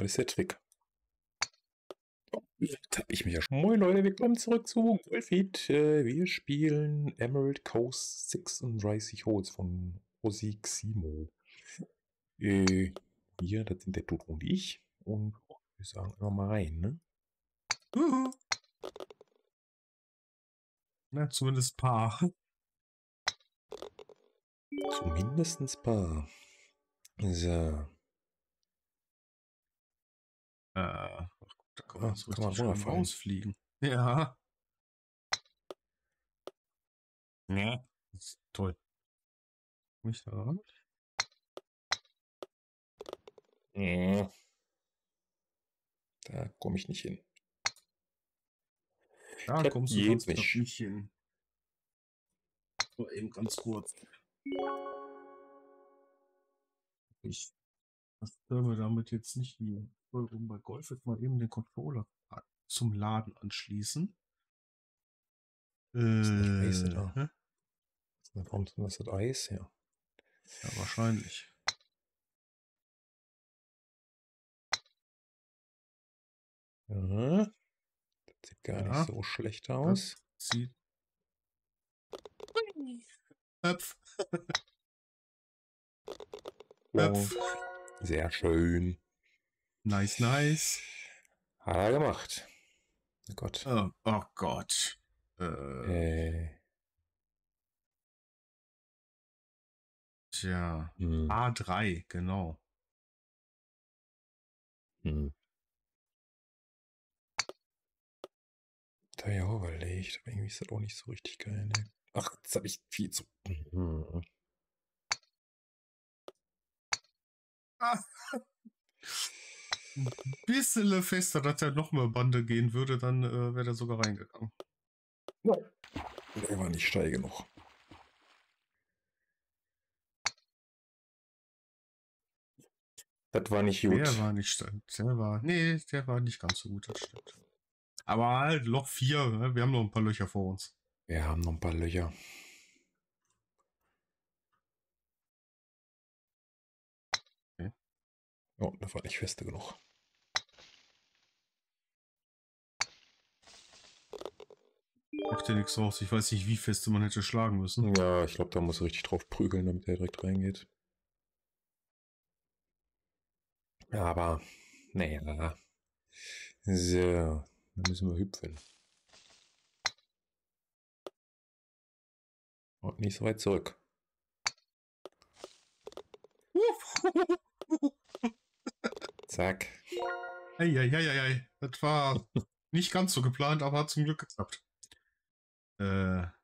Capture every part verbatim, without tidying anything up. Was ist der Trick? Jetzt habe ich mich ja schon. Moin Leute, willkommen zurück zu Golf It. Wir spielen Emerald Coast sechsunddreißig Holes von Ozzy Ximo. Äh, hier, das sind der Tod und ich. Und oh, wir sagen immer mal rein, ne? Uh-huh. Na, zumindest paar. Zumindestens paar. So. Äh, da kann man, ah, so kann man wunderbar rausfliegen. Ja. Ja, das ist toll. Mich da ran? Ja. Da komme ich nicht hin. Da ich kommst du sonst nicht. nicht hin. Nur eben ganz kurz. Ich verstehe damit jetzt nicht wie. Warum bei Golf jetzt mal eben den Controller zum Laden anschließen? Äh, ist das Eis da? Hä? Warum ist das Eis? Ja. Ja, wahrscheinlich. Ja. Das sieht gar ja. nicht so schlecht aus. Das sieht. Höpf. Höpf. Sehr schön. Nice, nice. Hat er gemacht. Oh Gott. Oh, oh Gott. Äh. Äh. Tja. Hm. A drei, genau. Hm. Da habe ich auch überlegt, aber irgendwie ist das auch nicht so richtig geil. Ne? Ach, jetzt habe ich viel zu. Hm. Ah. Ein bisschen fester, dass er noch mehr Bande gehen würde, dann äh, wäre er sogar reingegangen. Nein. Der war nicht steil genug. Das war nicht gut. Der war nicht steil. Der war. Nee, der war nicht ganz so gut, das stimmt. Aber halt, Loch vier, wir haben noch ein paar Löcher vor uns. Wir haben noch ein paar Löcher. Oh, das war nicht feste genug. Macht ja nichts raus. Ich weiß nicht, wie feste man hätte schlagen müssen. Ja, ich glaube, da muss richtig drauf prügeln, damit er direkt reingeht. Aber, naja. So, dann müssen wir hüpfen. Und nicht so weit zurück. Zack. Eieieiei, ei, ei, ei. Das war nicht ganz so geplant, aber hat zum Glück geklappt. Äh, da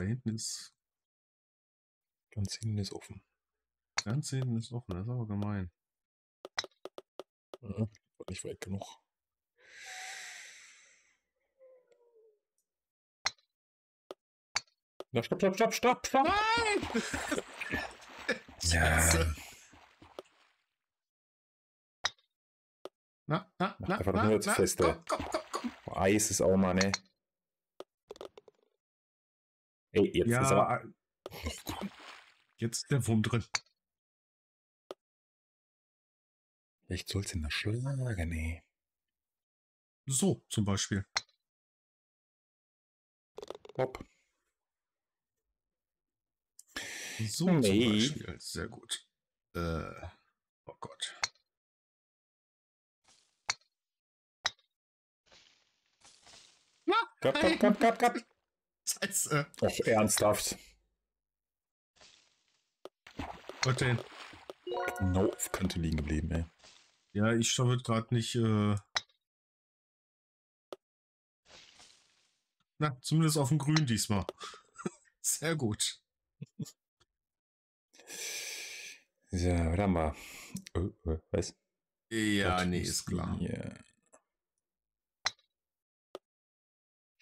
hinten ist... Ganz hinten ist offen. Ganz hinten ist offen, das ist aber gemein. Ja, war nicht weit genug. Na, stopp, stopp, stopp, stopp, stopp! Nein! Ja. Na, na, na, einfach na, nur jetzt fest. Eis ist auch mal, ne? Ey, jetzt ja. ist aber... Jetzt ist der Wurm drin. Echt soll's in der Schlage, ne? So, zum Beispiel. Hopp. So, nee. Zum Beispiel. Sehr gut. Äh, oh Gott. Kap, kap, kap, kap, kap. Scheiße. Ach, ernsthaft. Was denn? No, auf Kante liegen geblieben, ey. Ja, ich schaffe gerade nicht, äh... Na, zumindest auf dem Grün diesmal. Sehr gut. So, warte mal. Oh, oh, was? Ja, was? Nee, ist klar. Ja.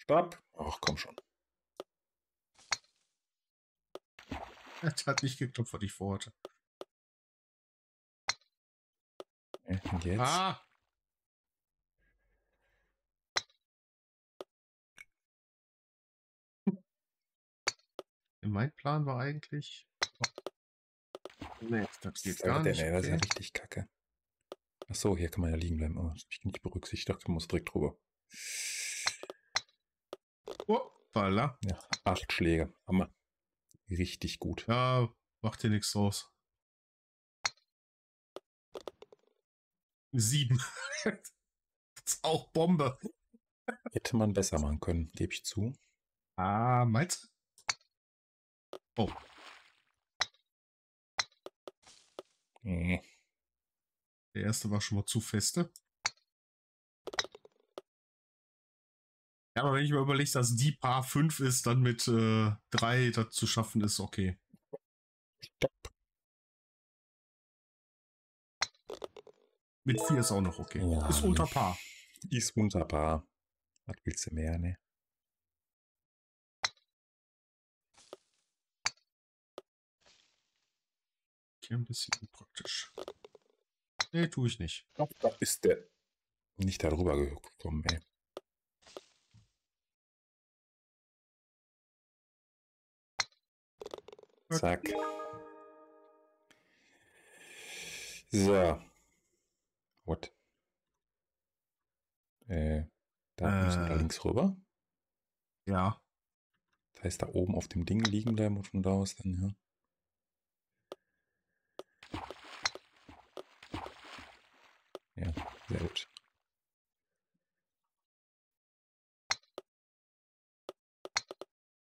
Stopp. Ach, komm schon. Das hat nicht geklappt, was ich vorhatte. Und jetzt? Ah! Mein Plan war eigentlich... Nee, das geht gar nicht. Nee, das ist ja richtig kacke. Achso, hier kann man ja liegen bleiben. Oh, das habe ich nicht berücksichtigt. Ich dachte, man muss direkt drüber. Oh, voilà. Ja, acht Schläge. Hammer. Richtig gut. Ja, macht hier nichts draus. Sieben. Das ist auch Bombe. Hätte man besser machen können, gebe ich zu. Ah, meinst du? Oh. Nee. Der erste war schon mal zu feste. Ja, aber wenn ich mir überlege, dass die Paar fünf ist, dann mit äh, drei das zu schaffen ist, okay. Stopp. Mit vier ist auch noch okay. Ja, ist unter Paar. Ist unter Paar. Was willst du mehr, ne? Okay, ein bisschen unpraktisch. Nee, tue ich nicht. Doch, da ist der nicht darüber gekommen, ey. Zack. So. What? Äh, da äh, müssen wir da links rüber. Ja. Das heißt, da oben auf dem Ding liegen bleiben und von da aus dann, ja. Ja, sehr gut.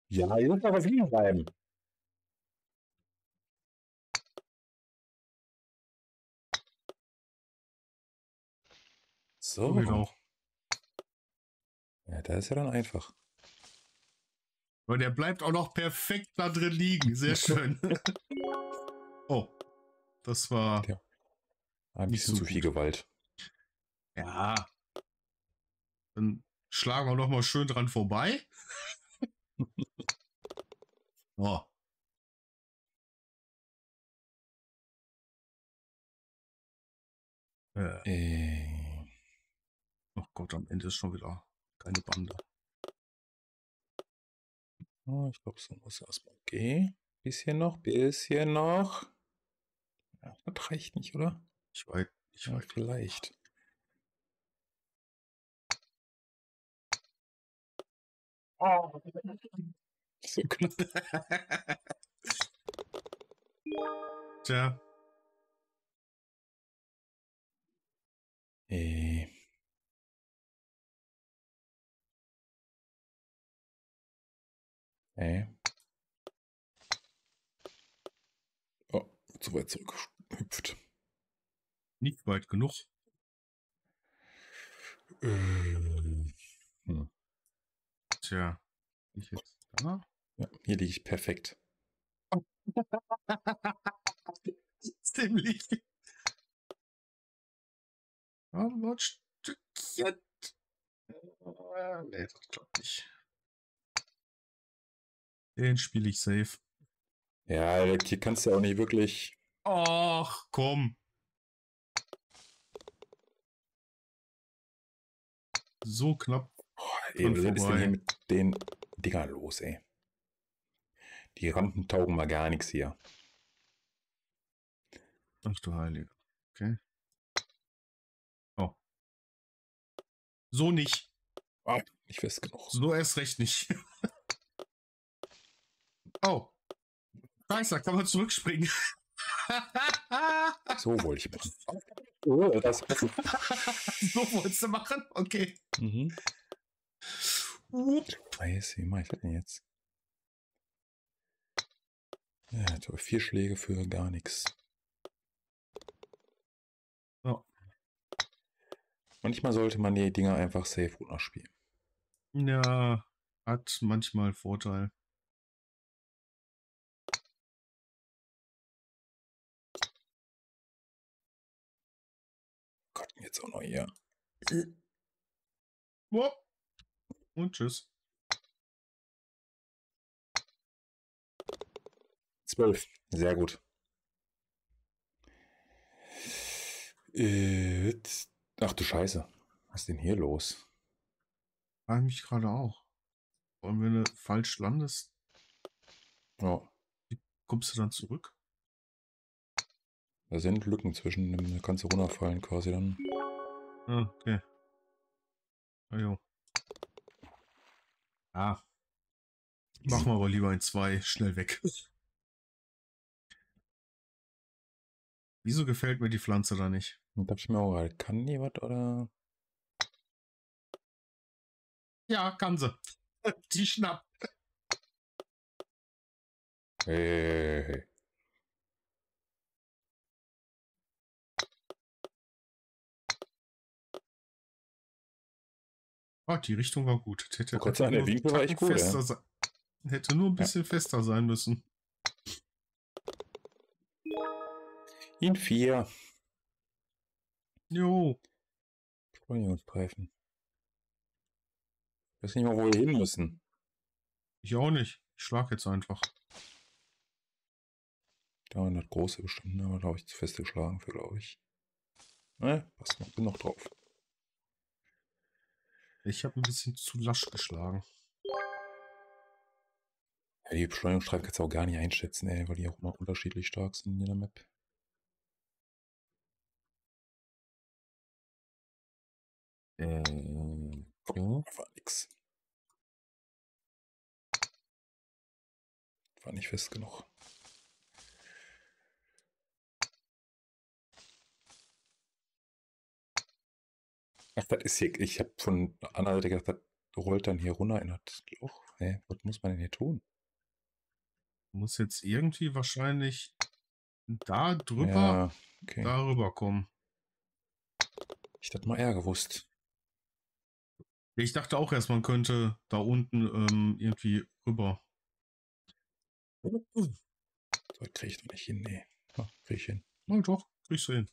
Ja, hier muss noch was liegen bleiben. So. Genau. Ja, da ist ja dann einfach. Und der bleibt auch noch perfekt da drin liegen. Sehr schön. Oh. Das war ja ein bisschen zu viel Gewalt. Ja. Dann schlagen wir nochmal schön dran vorbei. Oh. Äh. Äh. Oh Gott, am Ende ist schon wieder keine Bande. Oh, ich glaube, so muss erstmal gehen. Bisschen noch, bisschen noch. Ja, das reicht nicht, oder? Ich weiß, ich weiß. Vielleicht. So knapp. Tja. Äh. Äh. Oh, zu weit zurückgehüpft. Nicht weit genug. Äh. Hm. Tja, ich jetzt da? Ja, hier liege ich perfekt. Oh. Ziemlich. Ja, ein Stückchen. Nee, das klappt nicht. Den spiele ich safe. Ja, hier kannst du auch nicht wirklich. Ach, komm. So knapp. Ey, was ist denn hier mit den Dingern los, ey? Die Rampen taugen mal gar nichts hier. Ach du Heilige. Okay. Oh. So nicht. Oh, nicht fest genug. So erst recht nicht. Oh. Scheiße, da kann man zurückspringen. So wollte ich machen. Oh, das so wolltest du machen? Okay. Mhm. Scheiße, wie mache ich das denn jetzt? Ja, vier Schläge für gar nichts. Oh. Manchmal sollte man die Dinger einfach safe runterspielen. Ja, hat manchmal Vorteil. Gott, jetzt auch noch hier. Oh. Und tschüss. zwölf. Sehr gut. Äh, ach du Scheiße. Was ist denn hier los? Ich mich gerade auch. Und wenn du falsch landest, ja, kommst du dann zurück? Da sind Lücken zwischen, da kannst du runterfallen quasi dann. Ah, okay. Ah, jo. Ah. Machen wir aber lieber ein zwei, schnell weg. Wieso gefällt mir die Pflanze da nicht? Ich dachte mir auch gerade, kann die was oder? Ja, kann sie. Die schnappt. Hey, hey, hey. Oh, die Richtung war gut. Das hätte, oh, an der Winkel war echt gut, ja. Hätte nur ein bisschen, ja, fester sein müssen. In vier. Jo. Steuerungsstreifen. Ich weiß nicht mal, wo wir hin müssen. Ich auch nicht. Ich schlag jetzt einfach. Da waren das große bestimmt, aber da habe ich zu fest geschlagen für, glaube ich. Ne, passt noch, bin noch drauf. Ich habe ein bisschen zu lasch geschlagen. Ja, die Beschleunigungsstreifen kannst du auch gar nicht einschätzen, ey, weil die auch immer unterschiedlich stark sind in jeder Map. Ähm, so. War nix. War nicht fest genug. Ach, das ist hier, ich habe von der anderen Seite gedacht, das rollt dann hier runter in das Loch. Hä, was muss man denn hier tun? Du musst jetzt irgendwie wahrscheinlich da drüber, ja, okay, darüber kommen. Ich hätte mal eher gewusst. Ich dachte auch erst, man könnte da unten ähm, irgendwie rüber. So, krieg ich doch nicht hin, nee. Ja, krieg ich hin. Na doch, kriegst du hin.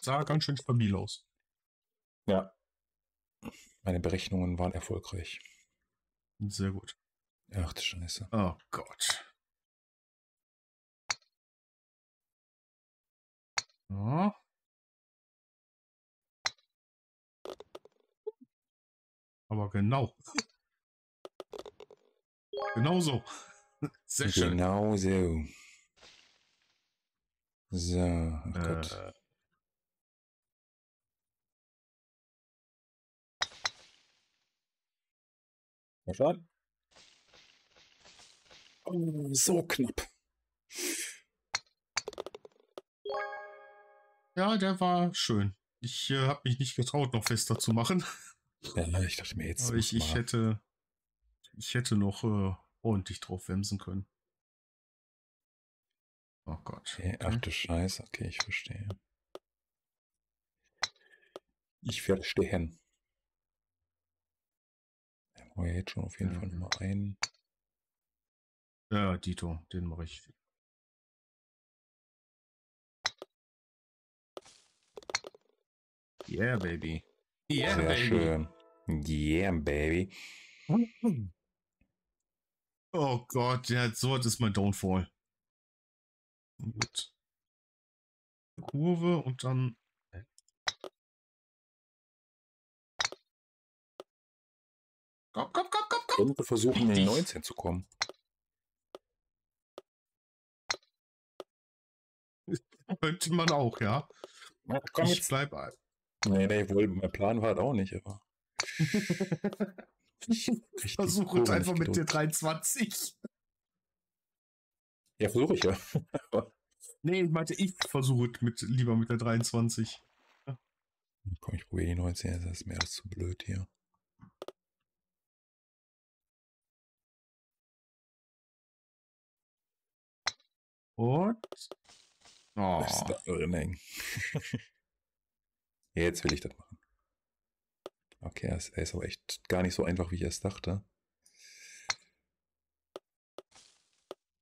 Sah ganz schön stabil aus. Ja. Meine Berechnungen waren erfolgreich. Sehr gut. Ach, die Scheiße. Oh Gott. Ja. Aber genau. Genau so. Sehr schön. Genau so. So. Oh Gott. Äh. Schaden. Oh, so knapp. Ja, der war schön. Ich äh, habe mich nicht getraut, noch fester zu machen. Ja, ich dachte mir jetzt. Aber ich, ich hätte, ich hätte noch äh, ordentlich drauf wemsen können. Oh Gott. Okay. Ach du Scheiße. Okay, ich verstehe. Ich verstehe. Oh, jetzt schon auf jeden, ja, Fall mal einen. Ja, Dito, den mache ich. Yeah, baby. Yeah, sehr baby. Schön. Yeah, baby. Oh Gott, ja, so ist mein Downfall. Gut. Kurve und dann... Komm, komm, komm, komm, komm! Und wir versuchen, in die neunzehn zu kommen. Könnte man auch, ja. Na, komm, ich jetzt bleib ein. Nee, nee, wohl, mein Plan war halt auch nicht, aber... ich versuche es einfach mit der dreiundzwanzig. Ja, versuche ich ja. Nee, ich meinte, ich versuche es mit, lieber mit der dreiundzwanzig. Ja. Komm, ich probiere die neunzehn, das ist mir alles zu blöd hier. Und... Oh. Jetzt will ich das machen. Okay, er ist, er ist aber echt gar nicht so einfach, wie ich es dachte.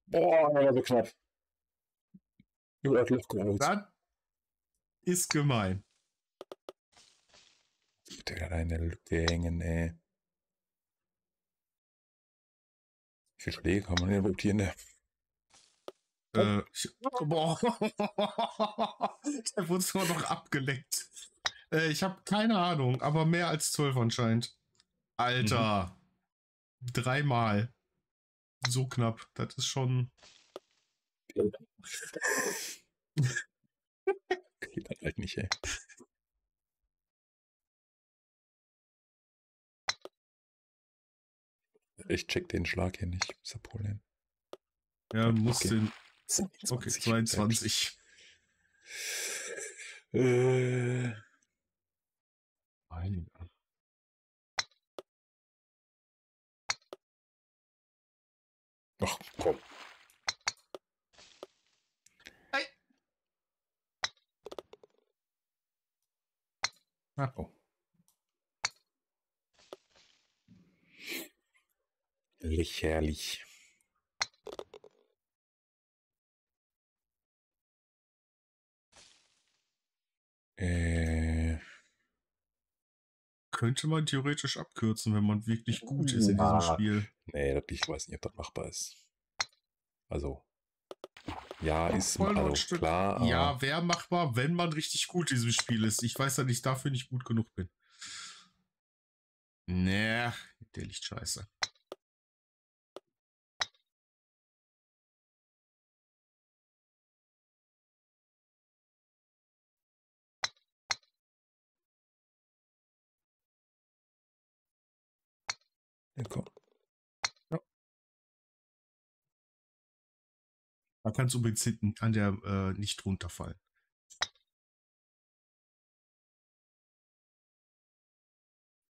Boah, war so knapp. Das ist gemein. Der kann eine Lücke hängen, ey. Wie viele Schläge kann man denn überhaupt hier in der... Äh, ich, boah. Der wurde sogar noch abgelenkt. Äh, ich habe keine Ahnung, aber mehr als zwölf anscheinend. Alter. Mhm. Dreimal. So knapp. Das ist schon... Geht halt halt nicht, ey. Ich check den Schlag hier nicht, ist das Problem. Ja, muss okay. Den... zweiundzwanzig. Okay, zweiundzwanzig. Äh... Mein Gott. Ach, komm. Hey. Ach, oh. Lächerlich. Äh. Könnte man theoretisch abkürzen, wenn man wirklich gut ist in diesem ah, Spiel. Nee, ich weiß nicht, ob das machbar ist. Also, ja, Ach, ist also klar. Ja, wäre machbar, wenn man richtig gut in diesem Spiel ist. Ich weiß, dass ich dafür nicht gut genug bin. Nee, der liegt scheiße. Ja. Da kannst du übrigens hinten an der äh, nicht runterfallen.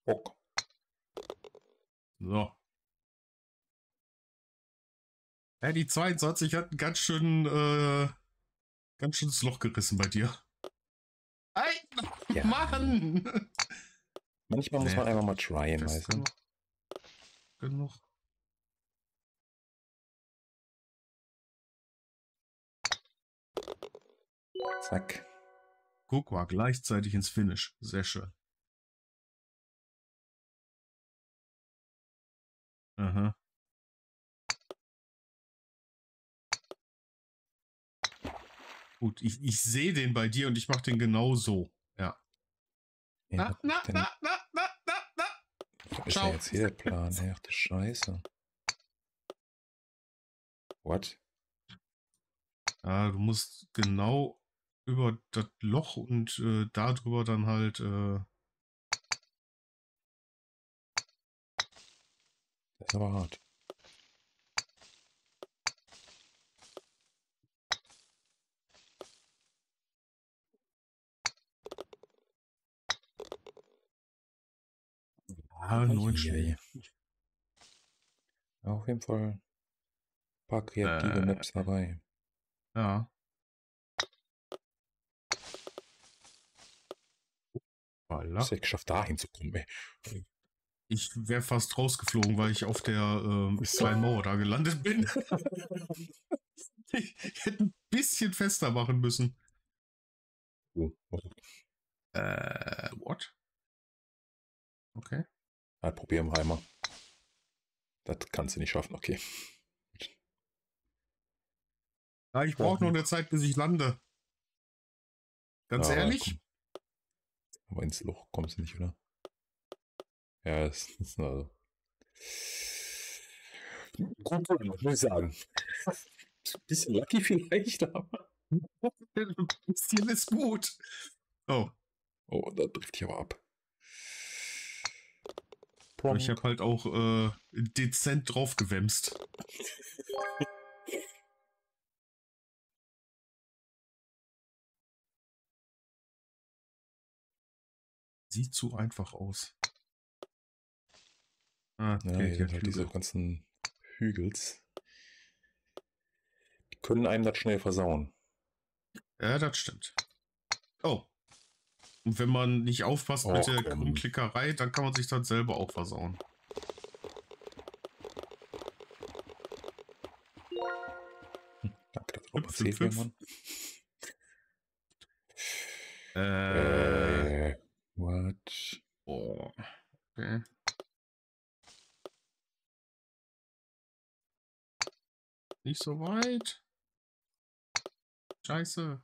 Okay. So. Ja, die zweiundzwanzig hat ein ganz schön äh, ganz schönes Loch gerissen bei dir. Ei, ja. Mann! Manchmal muss man einfach mal tryen, weißt du? Genug. Zack. Guck mal, gleichzeitig ins Finish. Sehr schön. Aha. Gut, ich, ich sehe den bei dir und ich mache den genau so. Ja. Na, na, na, na, na, na. Was ist denn jetzt hier der Plan? Ach, die Scheiße. What? Ja, du musst genau über das Loch und äh, darüber dann halt. Äh das ist aber hart. Ah, neun Schläge. Ja, auf jeden Fall ein paar kreative äh, Maps dabei. Ja. Voilà. Ich hab's geschafft, da hinzukommen, ey. Ich wäre fast rausgeflogen, weil ich auf der ähm, kleinen Mauer da gelandet bin. Ich hätte ein bisschen fester machen müssen. Oh, okay. Äh, what? Okay. Halt, probier im Heimer. Das kannst du nicht schaffen, okay. Ja, ich brauche noch eine Zeit, bis ich lande. Ganz ja, ehrlich? Komm. Aber ins Loch kommst du nicht, oder? Ja, das ist also. Gut, muss ich sagen. Ein bisschen lucky vielleicht, aber. Ein bisschen ist gut. Oh. Oh, da trifft ich aber ab. Ich habe halt auch äh, dezent drauf gewämst. Sieht zu einfach aus. Ah, okay, ja, hier sind halt diese ganzen Hügels. Die können einem das schnell versauen. Ja, das stimmt. Oh. Und wenn man nicht aufpasst oh, mit der Klickerei, dann kann man sich dann selber auch versauen. Hm, danke, das fünf, fünf, fünf. Äh, äh, what? Oh, okay. Nicht so weit. Scheiße.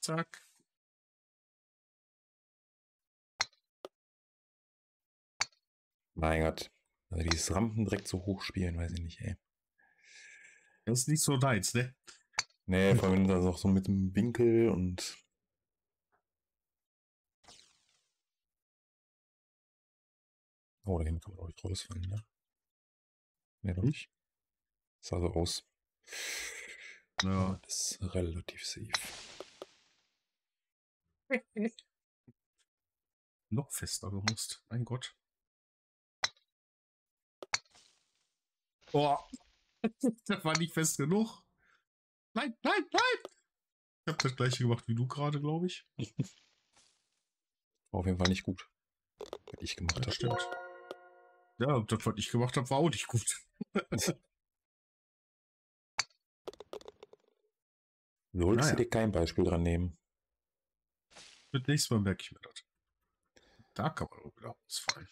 Zack. Mein Gott. Also dieses Rampen direkt so hoch spielen, weiß ich nicht, ey. Das ist nicht so nice, ne? Nee, vor allem das auch so mit dem Winkel und... Oh, da hinten kann man auch nicht rausfallen, ne? Ne, doch nicht. Das sah so aus. Ja. Das ist relativ safe. Noch fester gemusst, mein Gott. Oh, das war nicht fest genug. Nein, nein, nein! Ich habe das gleiche gemacht wie du gerade, glaube ich. War auf jeden Fall nicht gut. Was ich gemacht habe. Das stimmt. Ja, das, was ich gemacht habe, war auch nicht gut. Solltest naja. du dir kein Beispiel dran nehmen. Das nächste Mal merke ich mir das. Da kann man auch wieder ausfallen.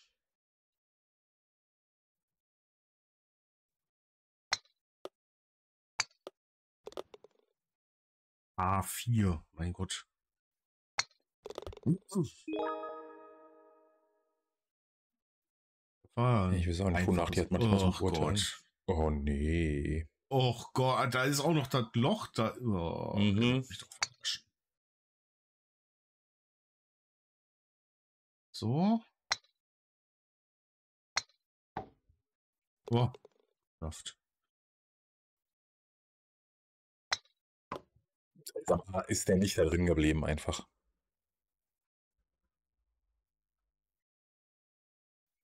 A vier, mein Gott. Ah, ich weiß auch nicht, wonach die hat manchmal so Vorteil. Oh nee. Oh Gott, da ist auch noch das Loch da. Oh, mhm. Ich doch verarschen. So. Oh, Kraft. Sag mal, ist der nicht da drin geblieben einfach?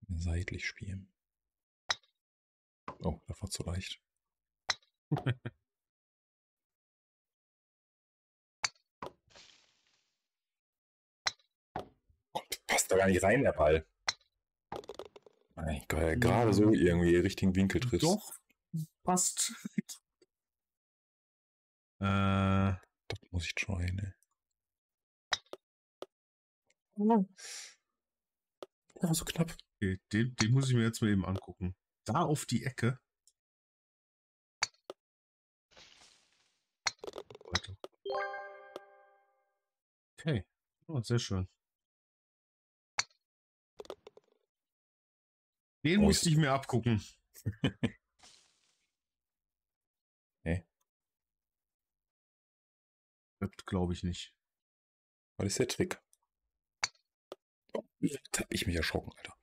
Seitlich spielen. Oh, das war zu leicht. Gott, passt da gar nicht rein, der Ball. Mein Gott, ja, gerade so irgendwie richtigen Winkel trifft. Doch, passt. äh... Das muss ich try, ne? Ja, so knapp. Okay, den, den muss ich mir jetzt mal eben angucken. Da auf die Ecke. Okay. Oh, sehr schön. Den oh, musste ich mir abgucken. Glaube ich nicht. Was ist der Trick? Oh, jetzt habe ich mich erschrocken, Alter.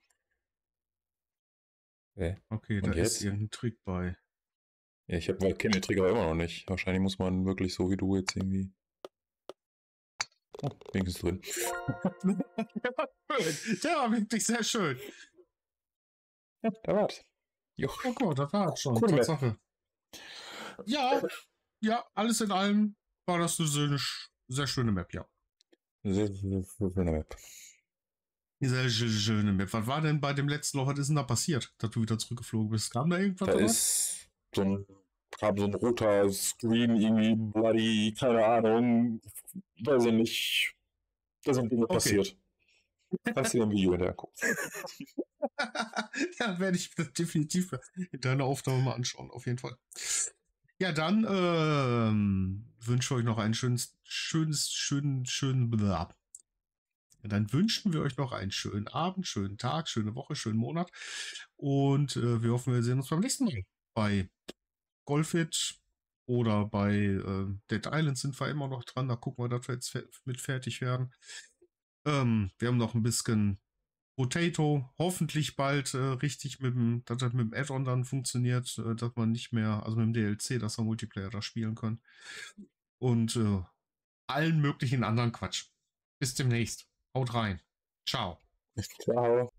Okay, okay, da jetzt? Ist irgendein Trick bei. Ja, ich habe kenne den Trick aber immer noch nicht. Wahrscheinlich muss man wirklich so wie du jetzt irgendwie. Oh, wenigstens drin. Der war schön. Der war wirklich sehr schön. Ja, da war's. Jo. Oh Gott, da war's schon. Cool, Tatsache. Ja, ja, alles in allem. War das eine sehr schöne Map, ja. Sehr, sehr, sehr schöne Map. Sehr, sehr schöne Map. Was war denn bei dem letzten Loch? Was ist denn da passiert, dass du wieder zurückgeflogen bist? Kam da irgendwas? Da ist so ein, kam so ein roter Screen, irgendwie bloody, keine Ahnung. Weiß ich nicht. Da sind Dinge okay. passiert. Kannst du dir im Video hinterher gucken. Ja, werde ich das definitiv in deiner Aufnahme mal anschauen, auf jeden Fall. Ja, dann ähm, wünsche ich euch noch einen schönen, schönes, schönen, schönen, bla. Ja, dann wünschen wir euch noch einen schönen Abend, schönen Tag, schöne Woche, schönen Monat. Und äh, wir hoffen, wir sehen uns beim nächsten Mal. Bei Golf It oder bei äh, Dead Island sind wir immer noch dran. Da gucken wir, dass wir jetzt mit fertig werden. Ähm, wir haben noch ein bisschen Potato, hoffentlich bald äh, richtig mit dem, dass das mit dem Add-on dann funktioniert, äh, dass man nicht mehr, also mit dem D L C, dass wir Multiplayer da spielen können. Und äh, allen möglichen anderen Quatsch. Bis demnächst. Haut rein. Ciao. Ciao.